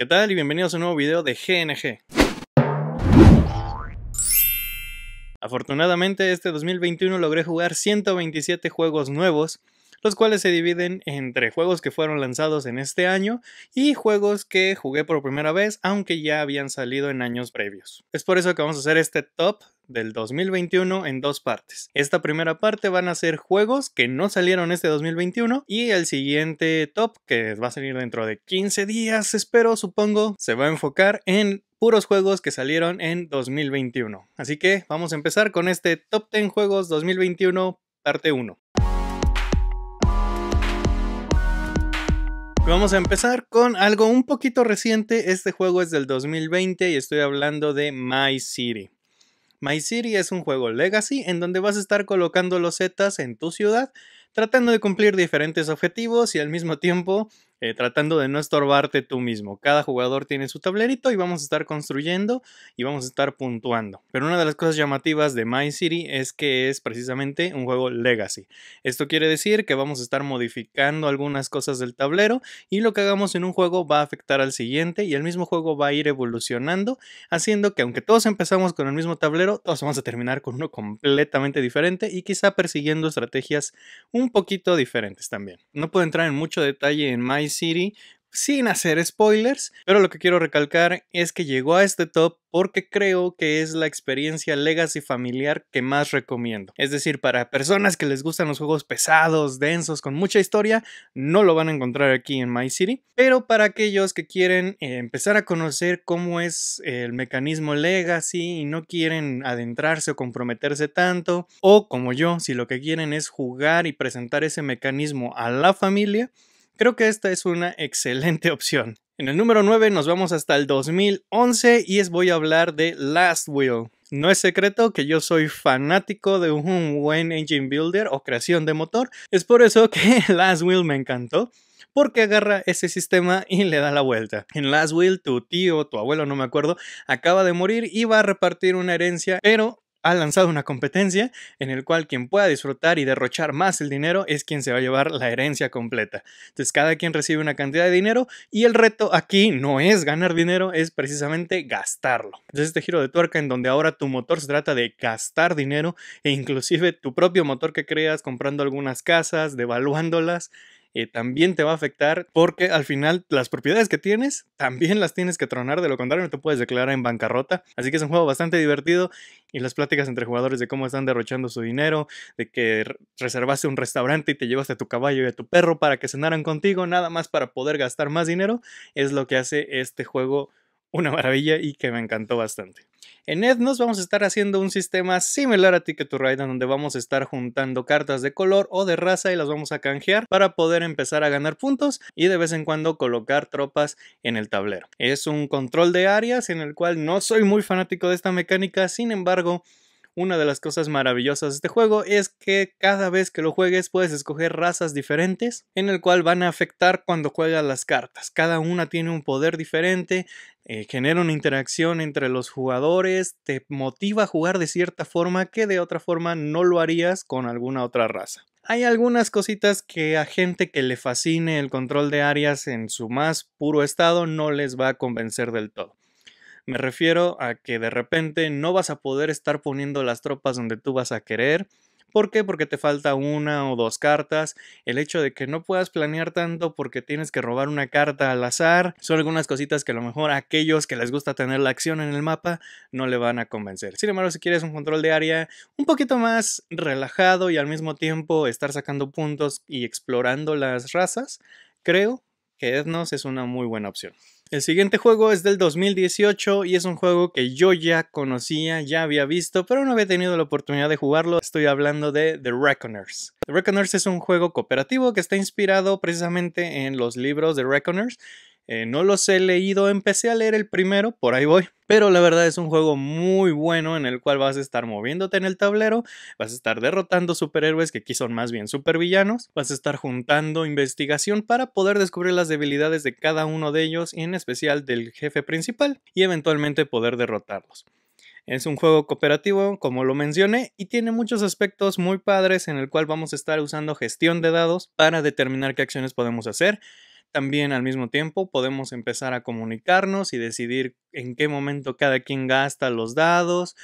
¿Qué tal? Y bienvenidos a un nuevo video de GNG. Afortunadamente este 2021 logré jugar 127 juegos nuevos, los cuales se dividen entre juegos que fueron lanzados en este año y juegos que jugué por primera vez, aunque ya habían salido en años previos. Es por eso que vamos a hacer este top del 2021 en dos partes. Esta primera parte van a ser juegos que no salieron este 2021 y el siguiente top, que va a salir dentro de 15 días, espero, supongo, se va a enfocar en puros juegos que salieron en 2021. Así que vamos a empezar con este Top 10 Juegos 2021 parte 1. Vamos a empezar con algo un poquito reciente. Este juego es del 2020 y estoy hablando de My City. My City es un juego Legacy en donde vas a estar colocando losetas en tu ciudad, tratando de cumplir diferentes objetivos y al mismo tiempo tratando de no estorbarte tú mismo. Cada jugador tiene su tablerito y vamos a estar construyendo y vamos a estar puntuando. Pero una de las cosas llamativas de My City es que es precisamente un juego Legacy. Esto quiere decir que vamos a estar modificando algunas cosas del tablero y lo que hagamos en un juego va a afectar al siguiente y el mismo juego va a ir evolucionando, haciendo que aunque todos empezamos con el mismo tablero, todos vamos a terminar con uno completamente diferente y quizá persiguiendo estrategias un poquito diferentes también. No puedo entrar en mucho detalle en My City sin hacer spoilers, pero lo que quiero recalcar es que llegó a este top porque creo que es la experiencia Legacy familiar que más recomiendo. Es decir, para personas que les gustan los juegos pesados, densos, con mucha historia, no lo van a encontrar aquí en My City. Pero para aquellos que quieren empezar a conocer cómo es el mecanismo Legacy y no quieren adentrarse o comprometerse tanto, o como yo, si lo que quieren es jugar y presentar ese mecanismo a la familia, creo que esta es una excelente opción. En el número 9 nos vamos hasta el 2011 y voy a hablar de Last Will. No es secreto que yo soy fanático de un buen engine builder o creación de motor. Es por eso que Last Will me encantó, porque agarra ese sistema y le da la vuelta. En Last Will tu tío, tu abuelo, no me acuerdo, acaba de morir y va a repartir una herencia, pero ha lanzado una competencia en el cual quien pueda disfrutar y derrochar más el dinero es quien se va a llevar la herencia completa. Entonces cada quien recibe una cantidad de dinero y el reto aquí no es ganar dinero, es precisamente gastarlo. Entonces este giro de tuerca en donde ahora tu motor se trata de gastar dinero e inclusive tu propio motor que creas comprando algunas casas, devaluándolas, también te va a afectar porque al final las propiedades que tienes también las tienes que tronar, de lo contrario no te puedes declarar en bancarrota. Así que es un juego bastante divertido y las pláticas entre jugadores de cómo están derrochando su dinero, de que reservaste un restaurante y te llevaste a tu caballo y a tu perro para que cenaran contigo, nada más para poder gastar más dinero, es lo que hace este juego una maravilla y que me encantó bastante. En Ethnos vamos a estar haciendo un sistema similar a Ticket to Ride, donde vamos a estar juntando cartas de color o de raza y las vamos a canjear para poder empezar a ganar puntos y de vez en cuando colocar tropas en el tablero. Es un control de áreas en el cual no soy muy fanático de esta mecánica, sin embargo, una de las cosas maravillosas de este juego es que cada vez que lo juegues puedes escoger razas diferentes en el cual van a afectar cuando juegas las cartas. Cada una tiene un poder diferente, genera una interacción entre los jugadores, te motiva a jugar de cierta forma que de otra forma no lo harías con alguna otra raza. Hay algunas cositas que a gente que le fascine el control de áreas en su más puro estado no les va a convencer del todo. Me refiero a que de repente no vas a poder estar poniendo las tropas donde tú vas a querer. ¿Por qué? Porque te falta una o dos cartas. El hecho de que no puedas planear tanto porque tienes que robar una carta al azar. Son algunas cositas que a lo mejor a aquellos que les gusta tener la acción en el mapa no le van a convencer. Sin embargo, si quieres un control de área un poquito más relajado y al mismo tiempo estar sacando puntos y explorando las razas, creo que Ethnos es una muy buena opción. El siguiente juego es del 2018 y es un juego que yo ya conocía, ya había visto, pero no había tenido la oportunidad de jugarlo. Estoy hablando de The Reckoners. The Reckoners es un juego cooperativo que está inspirado precisamente en los libros de Reckoners. No los he leído, empecé a leer el primero, por ahí voy. Pero la verdad es un juego muy bueno en el cual vas a estar moviéndote en el tablero, vas a estar derrotando superhéroes que aquí son más bien supervillanos, vas a estar juntando investigación para poder descubrir las debilidades de cada uno de ellos y en especial del jefe principal y eventualmente poder derrotarlos. Es un juego cooperativo, como lo mencioné, y tiene muchos aspectos muy padres en el cual vamos a estar usando gestión de dados para determinar qué acciones podemos hacer. También al mismo tiempo podemos empezar a comunicarnos y decidir en qué momento cada quien gasta los dados,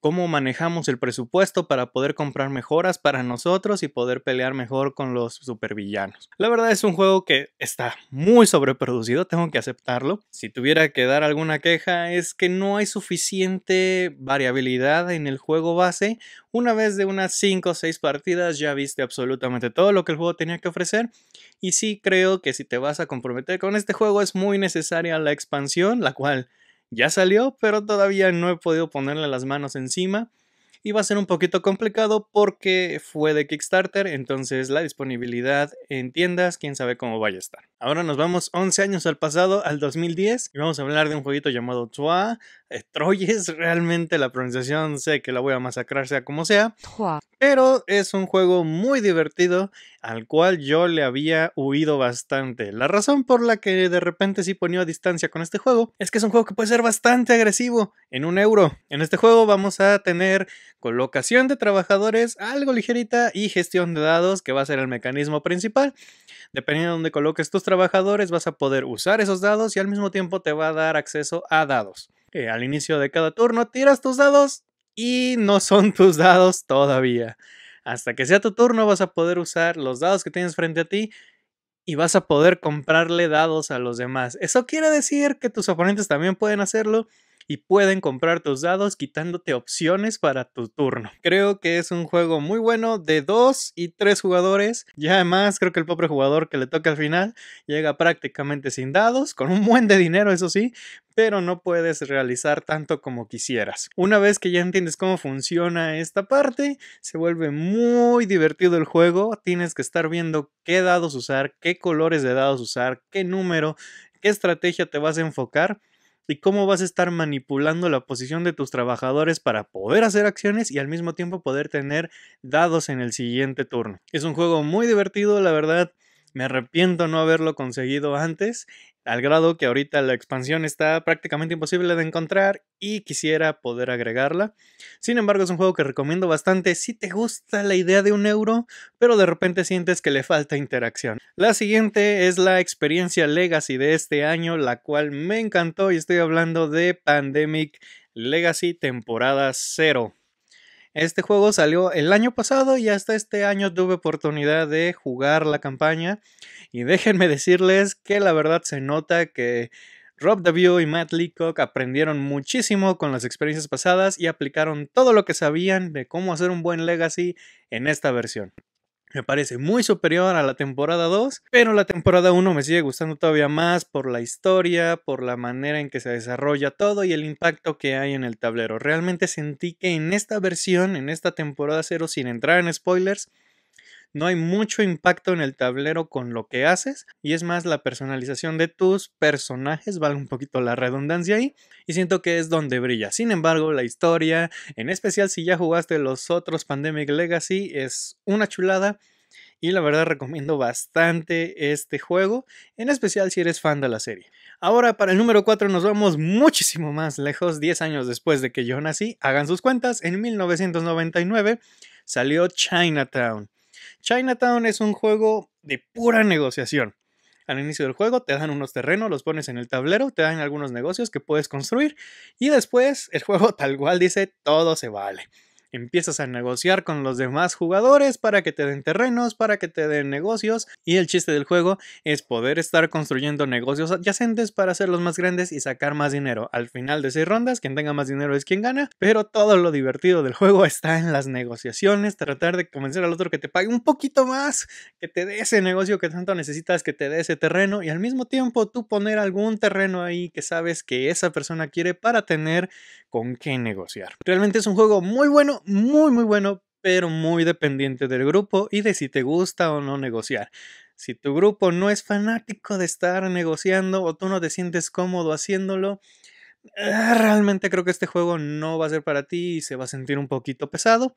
cómo manejamos el presupuesto para poder comprar mejoras para nosotros y poder pelear mejor con los supervillanos. La verdad es un juego que está muy sobreproducido, tengo que aceptarlo. Si tuviera que dar alguna queja es que no hay suficiente variabilidad en el juego base. Una vez de unas 5 o 6 partidas ya viste absolutamente todo lo que el juego tenía que ofrecer. Y sí creo que si te vas a comprometer con este juego es muy necesaria la expansión, la cual ya salió, pero todavía no he podido ponerle las manos encima. Y va a ser un poquito complicado porque fue de Kickstarter, entonces la disponibilidad en tiendas, quién sabe cómo vaya a estar. Ahora nos vamos 11 años al pasado, al 2010, y vamos a hablar de un jueguito llamado Troyes. Realmente la pronunciación sé que la voy a masacrar sea como sea, pero es un juego muy divertido al cual yo le había huido bastante. La razón por la que de repente sí ponía distancia con este juego es que es un juego que puede ser bastante agresivo en €1. En este juego vamos a tener colocación de trabajadores algo ligerita y gestión de dados, que va a ser el mecanismo principal. Dependiendo de dónde coloques tus trabajadores vas a poder usar esos dados y al mismo tiempo te va a dar acceso a dados. Al inicio de cada turno tiras tus dados y no son tus dados todavía. Hasta que sea tu turno vas a poder usar los dados que tienes frente a ti y vas a poder comprarle dados a los demás. Eso quiere decir que tus oponentes también pueden hacerlo y pueden comprar tus dados quitándote opciones para tu turno. Creo que es un juego muy bueno de 2 y 3 jugadores. Y además creo que el pobre jugador que le toca al final llega prácticamente sin dados, con un buen de dinero eso sí, pero no puedes realizar tanto como quisieras. Una vez que ya entiendes cómo funciona esta parte, se vuelve muy divertido el juego. Tienes que estar viendo qué dados usar, qué colores de dados usar, qué número, qué estrategia te vas a enfocar y cómo vas a estar manipulando la posición de tus trabajadores para poder hacer acciones y al mismo tiempo poder tener dados en el siguiente turno. Es un juego muy divertido, la verdad me arrepiento no haberlo conseguido antes, al grado que ahorita la expansión está prácticamente imposible de encontrar y quisiera poder agregarla. Sin embargo, es un juego que recomiendo bastante si te gusta la idea de €1, pero de repente sientes que le falta interacción. La siguiente es la experiencia Legacy de este año, la cual me encantó, y estoy hablando de Pandemic Legacy temporada 0. Este juego salió el año pasado y hasta este año tuve oportunidad de jugar la campaña y déjenme decirles que la verdad se nota que Rob DeVue y Matt Leacock aprendieron muchísimo con las experiencias pasadas y aplicaron todo lo que sabían de cómo hacer un buen Legacy en esta versión. Me parece muy superior a la temporada 2, pero la temporada 1 me sigue gustando todavía más por la historia, por la manera en que se desarrolla todo y el impacto que hay en el tablero. Realmente sentí que en esta versión, en esta temporada 0, sin entrar en spoilers, no hay mucho impacto en el tablero con lo que haces y es más la personalización de tus personajes, vale un poquito la redundancia ahí, y siento que es donde brilla. Sin embargo, la historia, en especial si ya jugaste los otros Pandemic Legacy, es una chulada y la verdad recomiendo bastante este juego, en especial si eres fan de la serie. Ahora para el número 4 nos vamos muchísimo más lejos, 10 años después de que yo nací, hagan sus cuentas, en 1999 salió Chinatown. Chinatown es un juego de pura negociación. Al inicio del juego te dan unos terrenos, los pones en el tablero, te dan algunos negocios que puedes construir y después el juego tal cual dice todo se vale. Empiezas a negociar con los demás jugadores para que te den terrenos, para que te den negocios y el chiste del juego es poder estar construyendo negocios adyacentes para hacerlos más grandes y sacar más dinero. Al final de 6 rondas, quien tenga más dinero es quien gana, pero todo lo divertido del juego está en las negociaciones, tratar de convencer al otro que te pague un poquito más, que te dé ese negocio que tanto necesitas, que te dé ese terreno y al mismo tiempo tú poner algún terreno ahí que sabes que esa persona quiere para tener con qué negociar. Realmente es un juego muy bueno, muy bueno, pero muy dependiente del grupo y de si te gusta o no negociar. Si tu grupo no es fanático de estar negociando o tú no te sientes cómodo haciéndolo, realmente creo que este juego no va a ser para ti y se va a sentir un poquito pesado.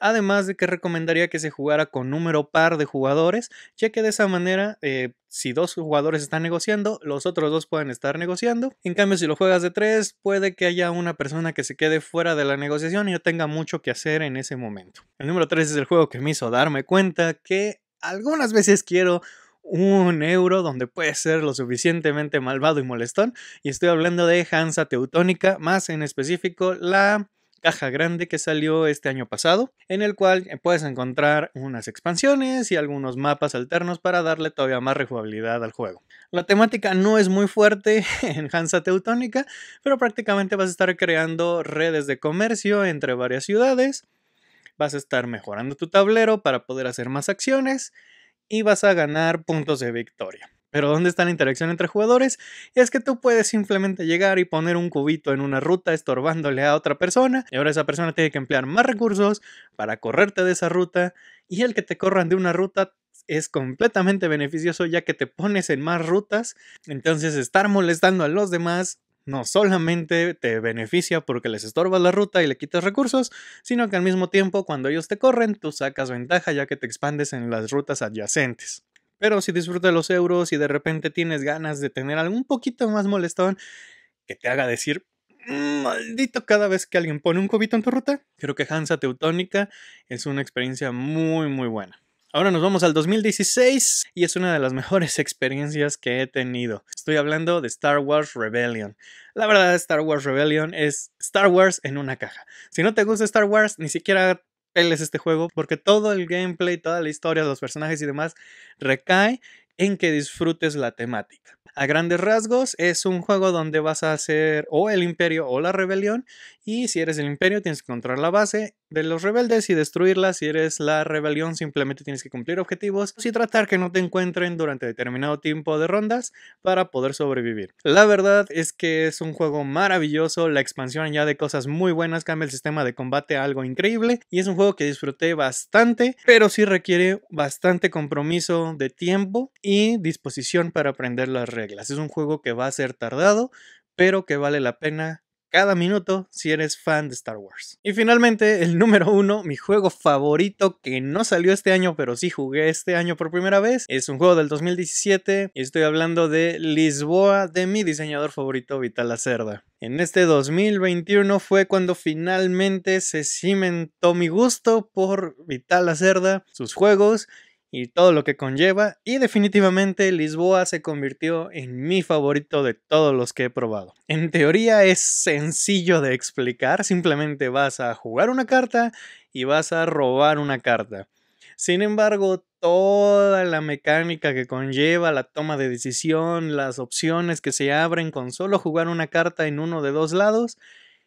Además de que recomendaría que se jugara con número par de jugadores, ya que de esa manera si 2 jugadores están negociando, los otros 2 pueden estar negociando. En cambio, si lo juegas de 3, puede que haya una persona que se quede fuera de la negociación y no tenga mucho que hacer en ese momento. El número 3 es el juego que me hizo darme cuenta que algunas veces quiero €1 donde puede ser lo suficientemente malvado y molestón. Y estoy hablando de Hansa Teutonica, más en específico la caja grande que salió este año pasado, en el cual puedes encontrar unas expansiones y algunos mapas alternos para darle todavía más rejugabilidad al juego. La temática no es muy fuerte en Hansa Teutónica, pero prácticamente vas a estar creando redes de comercio entre varias ciudades, vas a estar mejorando tu tablero para poder hacer más acciones y vas a ganar puntos de victoria. Pero ¿dónde está la interacción entre jugadores? Es que tú puedes simplemente llegar y poner un cubito en una ruta estorbándole a otra persona, y ahora esa persona tiene que emplear más recursos para correrte de esa ruta, y el que te corran de una ruta es completamente beneficioso ya que te pones en más rutas. Entonces estar molestando a los demás no solamente te beneficia porque les estorbas la ruta y le quitas recursos, sino que al mismo tiempo cuando ellos te corren tú sacas ventaja ya que te expandes en las rutas adyacentes. Pero si disfrutas los euros y de repente tienes ganas de tener algún poquito más molestón que te haga decir maldito cada vez que alguien pone un cubito en tu ruta, creo que Hansa Teutónica es una experiencia muy muy buena. Ahora nos vamos al 2016 y es una de las mejores experiencias que he tenido. Estoy hablando de Star Wars Rebellion. La verdad, Star Wars Rebellion es Star Wars en una caja. Si no te gusta Star Wars, ni siquiera peles este juego, porque todo el gameplay, toda la historia, los personajes y demás recae en que disfrutes la temática. A grandes rasgos es un juego donde vas a hacer o el imperio o la rebelión, y si eres el imperio tienes que encontrar la base de los rebeldes y destruirla. Si eres la rebelión simplemente tienes que cumplir objetivos y tratar que no te encuentren durante determinado tiempo de rondas para poder sobrevivir. La verdad es que es un juego maravilloso, la expansión añade cosas muy buenas, cambia el sistema de combate a algo increíble y es un juego que disfruté bastante, pero sí requiere bastante compromiso de tiempo y disposición para aprender las reglas. Es un juego que va a ser tardado, pero que vale la pena cada minuto si eres fan de Star Wars. Y finalmente, el número 1, mi juego favorito que no salió este año, pero sí jugué este año por primera vez. Es un juego del 2017 y estoy hablando de Lisboa, de mi diseñador favorito, Vital Lacerda. En este 2021 fue cuando finalmente se cimentó mi gusto por Vital Lacerda, sus juegos y todo lo que conlleva, y definitivamente Lisboa se convirtió en mi favorito de todos los que he probado. En teoría es sencillo de explicar, simplemente vas a jugar una carta y vas a robar una carta. Sin embargo, toda la mecánica que conlleva, la toma de decisión, las opciones que se abren con solo jugar una carta en uno de dos lados,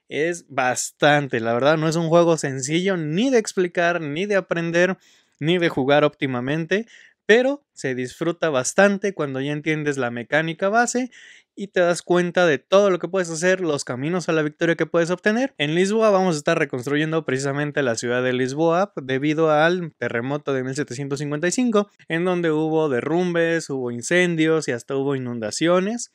es bastante. La verdad no es un juego sencillo ni de explicar, ni de aprender, ni de jugar óptimamente, pero se disfruta bastante cuando ya entiendes la mecánica base y te das cuenta de todo lo que puedes hacer, los caminos a la victoria que puedes obtener. En Lisboa vamos a estar reconstruyendo precisamente la ciudad de Lisboa debido al terremoto de 1755, en donde hubo derrumbes, hubo incendios y hasta hubo inundaciones.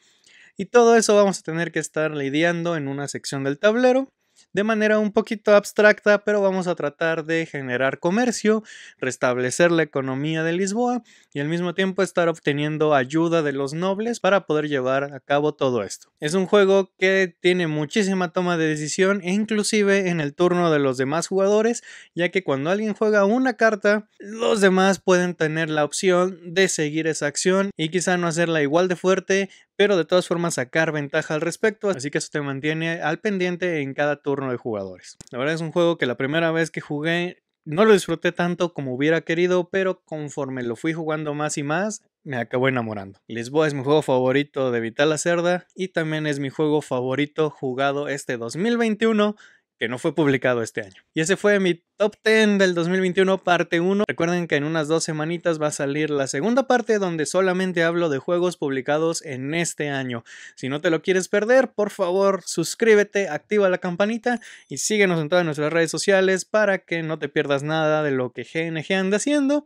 Y todo eso vamos a tener que estar lidiando en una sección del tablero, de manera un poquito abstracta, pero vamos a tratar de generar comercio, restablecer la economía de Lisboa y al mismo tiempo estar obteniendo ayuda de los nobles para poder llevar a cabo todo esto. Es un juego que tiene muchísima toma de decisión, inclusive en el turno de los demás jugadores, ya que cuando alguien juega una carta, los demás pueden tener la opción de seguir esa acción y quizá no hacerla igual de fuerte, pero de todas formas sacar ventaja al respecto, así que eso te mantiene al pendiente en cada turno de jugadores. La verdad es un juego que la primera vez que jugué no lo disfruté tanto como hubiera querido, pero conforme lo fui jugando más y más, me acabó enamorando. Lisboa es mi juego favorito de Vital Lacerda y también es mi juego favorito jugado este 2021, que no fue publicado este año. Y ese fue mi Top 10 del 2021 parte 1. Recuerden que en unas 2 semanitas va a salir la segunda parte donde solamente hablo de juegos publicados en este año. Si no te lo quieres perder, por favor suscríbete, activa la campanita y síguenos en todas nuestras redes sociales para que no te pierdas nada de lo que GNG anda haciendo.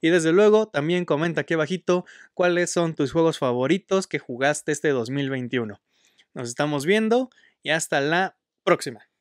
Y desde luego también comenta aquí abajito cuáles son tus juegos favoritos que jugaste este 2021. Nos estamos viendo y hasta la próxima.